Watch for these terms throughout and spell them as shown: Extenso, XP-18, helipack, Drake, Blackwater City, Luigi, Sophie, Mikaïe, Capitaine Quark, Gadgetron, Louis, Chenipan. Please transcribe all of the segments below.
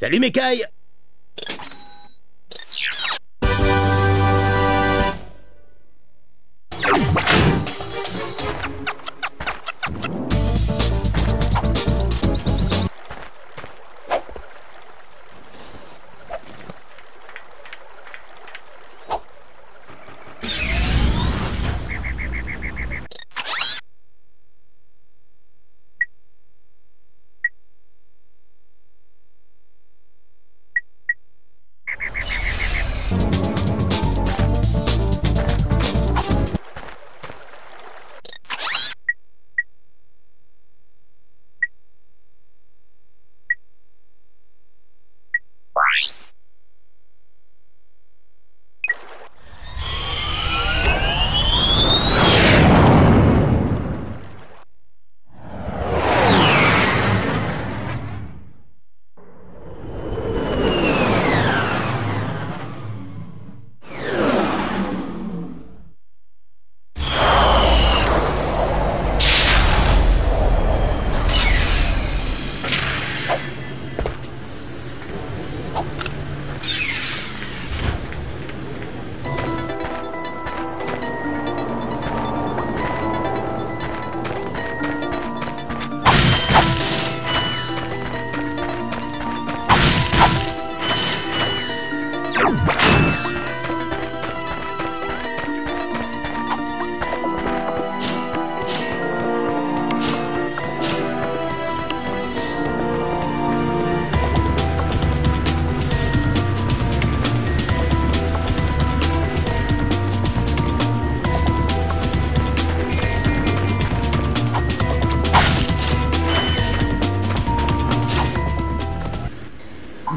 Salut Mikaïe!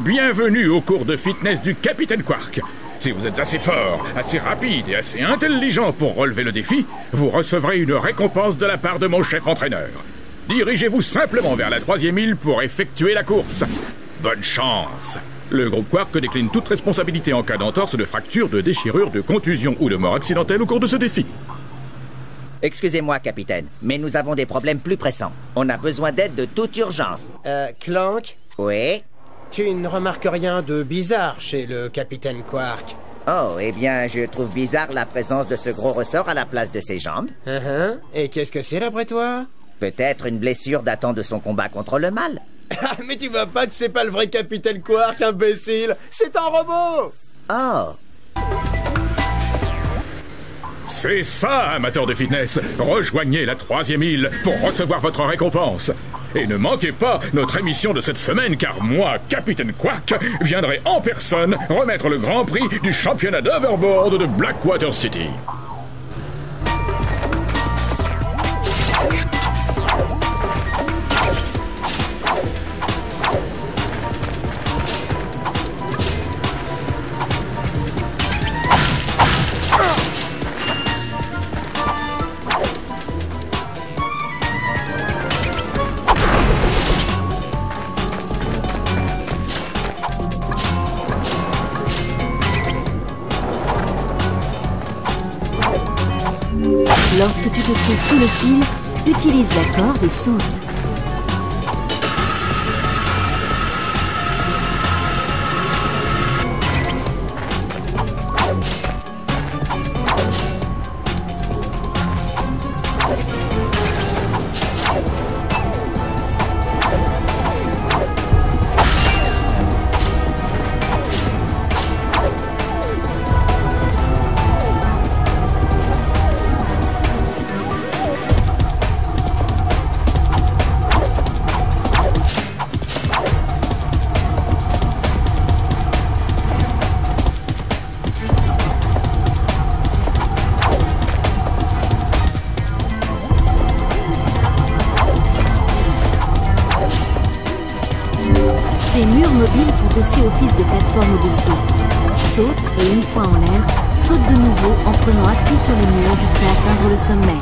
Bienvenue au cours de fitness du Capitaine Quark. Si vous êtes assez fort, assez rapide et assez intelligent pour relever le défi, vous recevrez une récompense de la part de mon chef entraîneur. Dirigez-vous simplement vers la troisième île pour effectuer la course. Bonne chance! Le groupe Quark décline toute responsabilité en cas d'entorse, de fracture, de déchirure, de contusion ou de mort accidentelle au cours de ce défi. Excusez-moi, capitaine, mais nous avons des problèmes plus pressants. On a besoin d'aide de toute urgence. Clank? Oui? Tu ne remarques rien de bizarre chez le Capitaine Quark? Oh, eh bien, je trouve bizarre la présence de ce gros ressort à la place de ses jambes. Et qu'est-ce que c'est, d'après toi? Peut-être une blessure datant de son combat contre le mal. Mais tu vois pas que c'est pas le vrai Capitaine Quark, imbécile? C'est un robot! Oh! C'est ça, amateur de fitness! Rejoignez la troisième île pour recevoir votre récompense! Et ne manquez pas notre émission de cette semaine, car moi, Capitaine Quark, viendrai en personne remettre le grand prix du championnat d'overboard de Blackwater City. Lorsque tu te trouves sous le fil, utilise la corde et saute. Ces murs mobiles font aussi office de plateforme de saut. Saute et une fois en l'air, saute de nouveau en prenant appui sur les murs jusqu'à atteindre le sommet.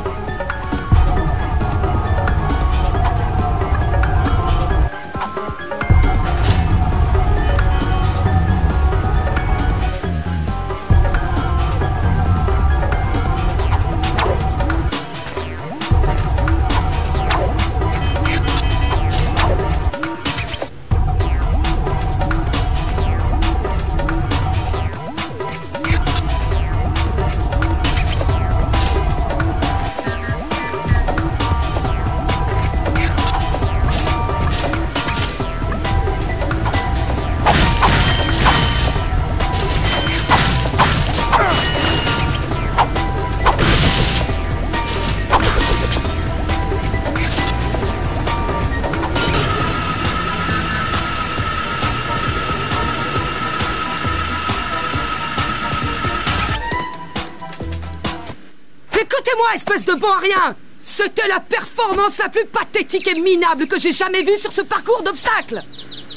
Écoutez-moi, espèce de bon à rien! C'était la performance la plus pathétique et minable que j'ai jamais vue sur ce parcours d'obstacles!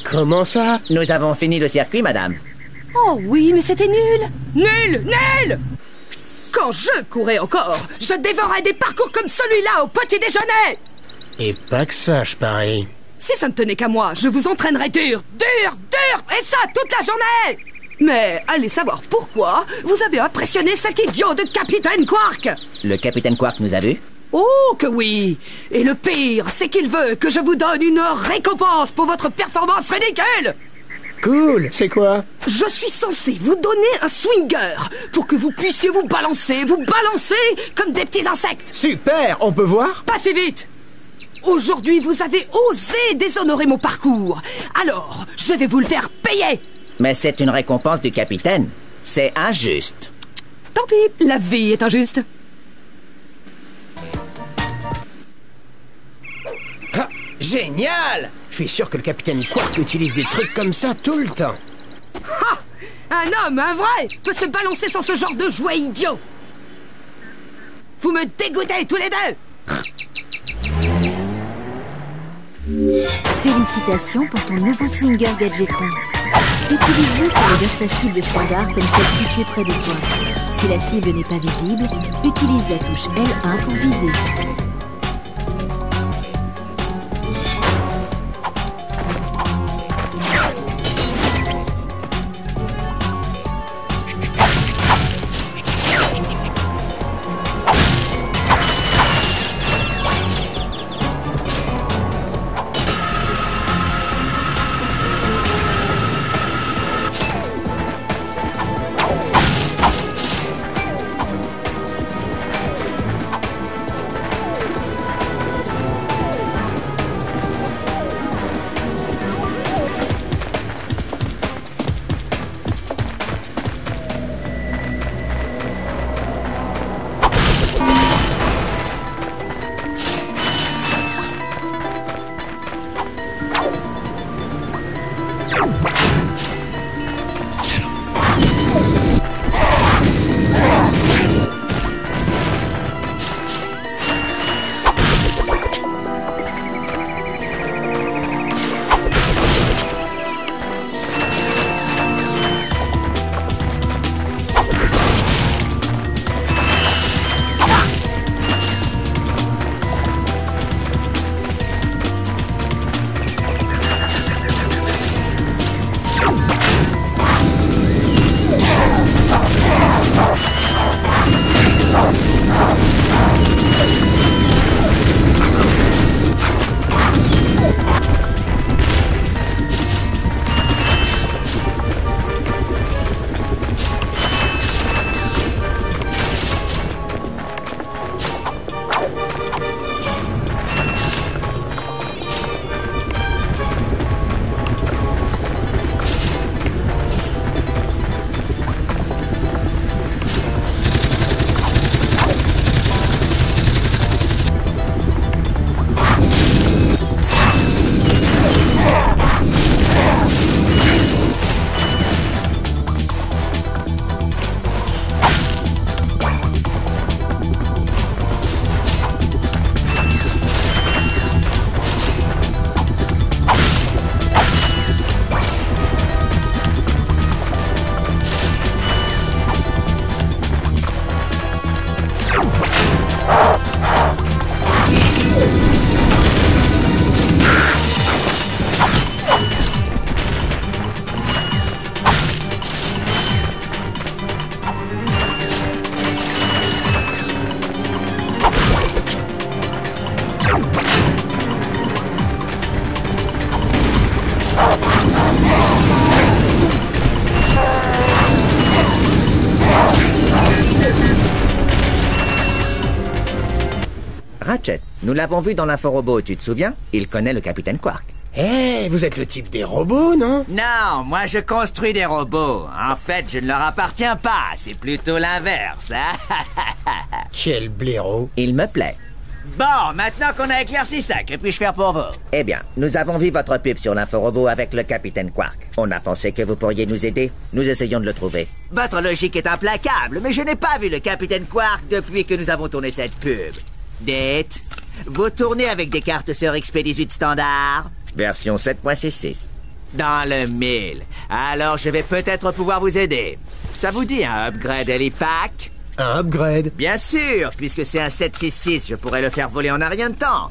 Comment ça? Nous avons fini le circuit, madame. Oh oui, mais c'était nul! Nul! Nul! Quand je courais encore, je dévorais des parcours comme celui-là au petit déjeuner! Et pas que ça, je parie. Si ça ne tenait qu'à moi, je vous entraînerais dur, dur, dur, et ça toute la journée! Mais allez savoir pourquoi vous avez impressionné cet idiot de Capitaine Quark! Le Capitaine Quark nous a vus? Oh que oui! Et le pire, c'est qu'il veut que je vous donne une récompense pour votre performance ridicule! Cool, c'est quoi? Je suis censé vous donner un swinger pour que vous puissiez vous balancer comme des petits insectes! Super, on peut voir? Passez vite! Aujourd'hui, vous avez osé déshonorer mon parcours. Alors, je vais vous le faire payer. Mais c'est une récompense du capitaine. C'est injuste. Tant pis, la vie est injuste. Ah, génial! Je suis sûr que le capitaine Quark utilise des trucs comme ça tout le temps. Ah, un homme, un vrai, peut se balancer sans ce genre de jouet idiot. Vous me dégoûtez tous les deux. Félicitations pour ton nouveau swinger Gadgetron. Utilise-le sur le vers sa cible standard comme celle située près de toi. Si la cible n'est pas visible, utilise la touche L1 pour viser. Nous l'avons vu dans l'inforobot, tu te souviens? Il connaît le capitaine Quark. Eh, hey, vous êtes le type des robots, non? Non, moi je construis des robots. En fait, je ne leur appartiens pas, c'est plutôt l'inverse. Quel blaireau. Il me plaît. Bon, maintenant qu'on a éclairci ça, que puis-je faire pour vous? Eh bien, nous avons vu votre pub sur l'inforobot avec le capitaine Quark. On a pensé que vous pourriez nous aider. Nous essayons de le trouver. Votre logique est implacable, mais je n'ai pas vu le capitaine Quark depuis que nous avons tourné cette pub. Date, vous tournez avec des cartes sur XP-18 standard? Version 7.66. Dans le mille. Alors je vais peut-être pouvoir vous aider. Ça vous dit un upgrade helipack? Un upgrade? Bien sûr, puisque c'est un 766, je pourrais le faire voler en un rien de temps.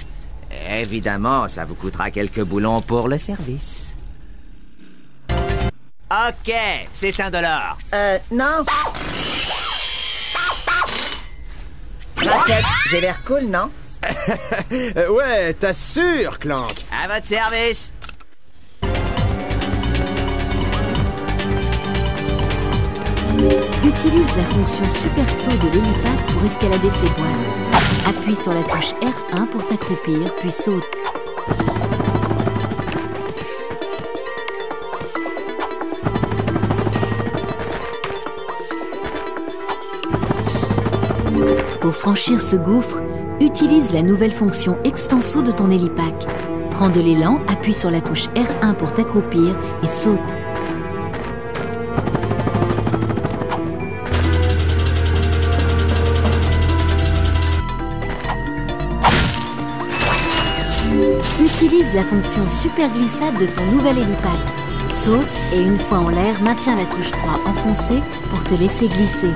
Évidemment, ça vous coûtera quelques boulons pour le service. Ok, c'est $1. Non. Rocket, j'ai l'air cool, non? Ouais, t'assures, Clank. À votre service. Utilise la fonction Super Saut de l'hélipack pour escalader ses boîtes. Appuie sur la touche R1 pour t'accroupir, puis saute. Pour franchir ce gouffre, utilise la nouvelle fonction Extenso de ton hélipack. Prends de l'élan, appuie sur la touche R1 pour t'accroupir et saute. Utilise la fonction Super Glissade de ton nouvel hélipack. Saute et une fois en l'air, maintiens la touche 3 enfoncée pour te laisser glisser.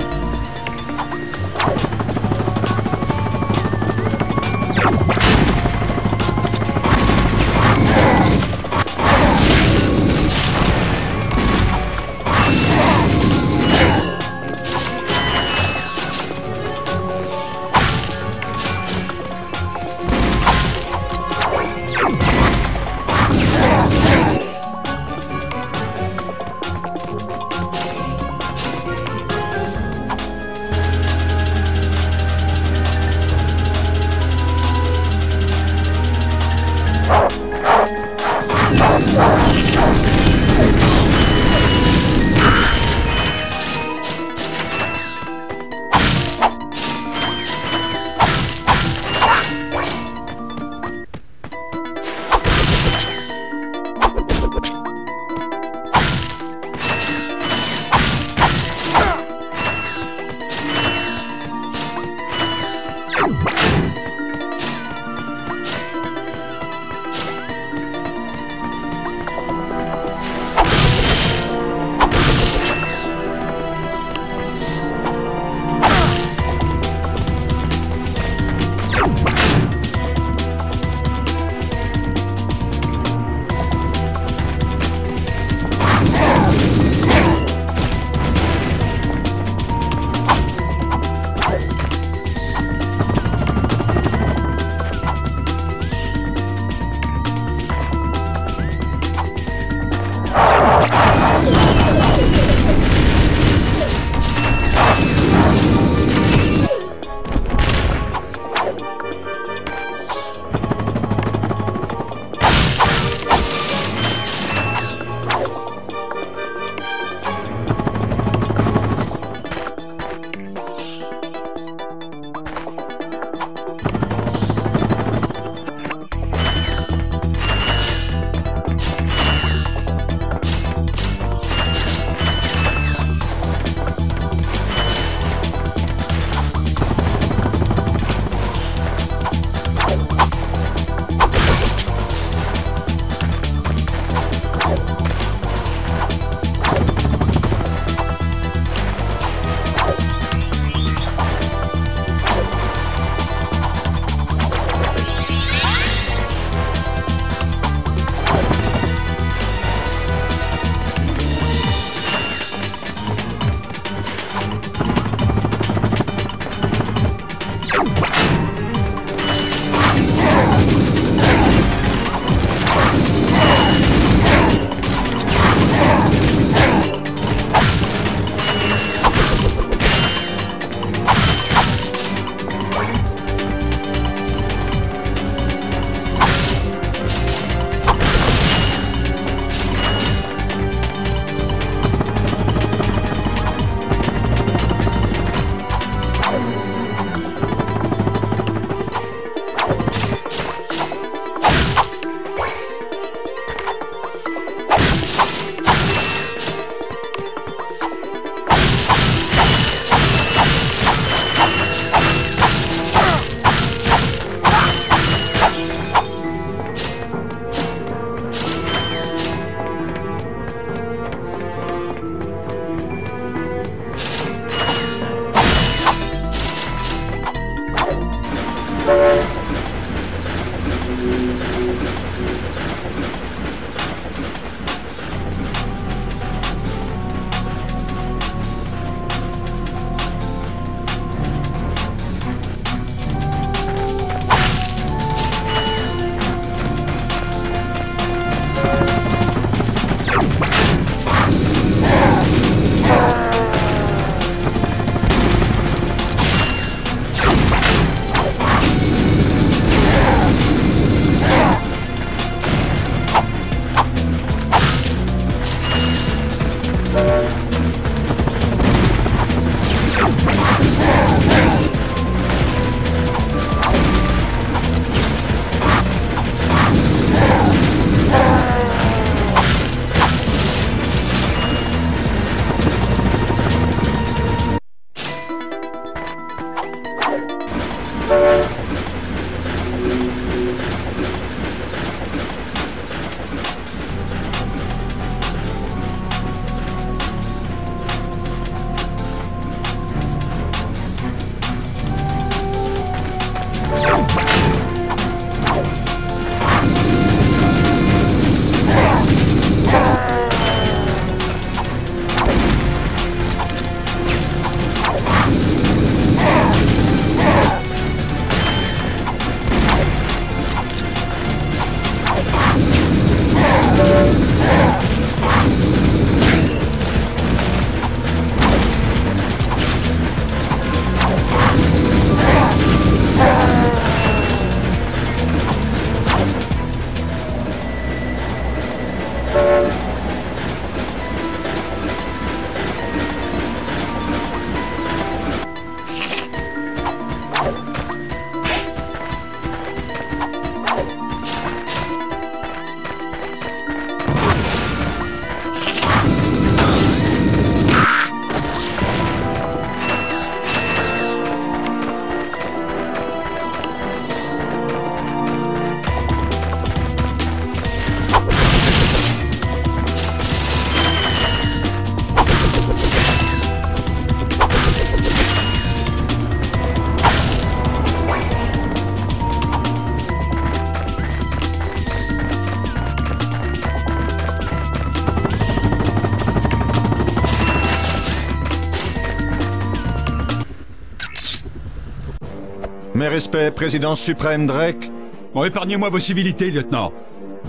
Mes respects, présidence suprême Drake. Bon, épargnez-moi vos civilités, lieutenant.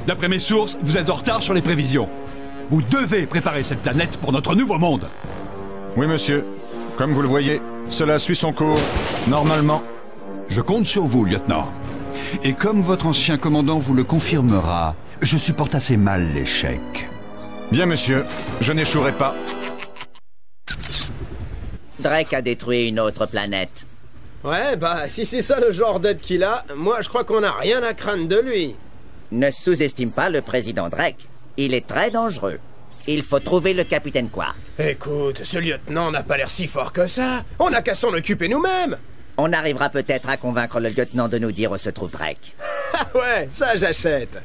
D'après mes sources, vous êtes en retard sur les prévisions. Vous devez préparer cette planète pour notre nouveau monde. Oui, monsieur. Comme vous le voyez, cela suit son cours, normalement. Je compte sur vous, lieutenant. Et comme votre ancien commandant vous le confirmera, je supporte assez mal l'échec. Bien, monsieur. Je n'échouerai pas. Drake a détruit une autre planète. Ouais, bah, si c'est ça le genre d'aide qu'il a, moi je crois qu'on n'a rien à craindre de lui. Ne sous-estime pas le président Drake. Il est très dangereux. Il faut trouver le capitaine Quark. Écoute, ce lieutenant n'a pas l'air si fort que ça. On n'a qu'à s'en occuper nous-mêmes. On arrivera peut-être à convaincre le lieutenant de nous dire où se trouve Drake. Ah ouais, ça j'achète.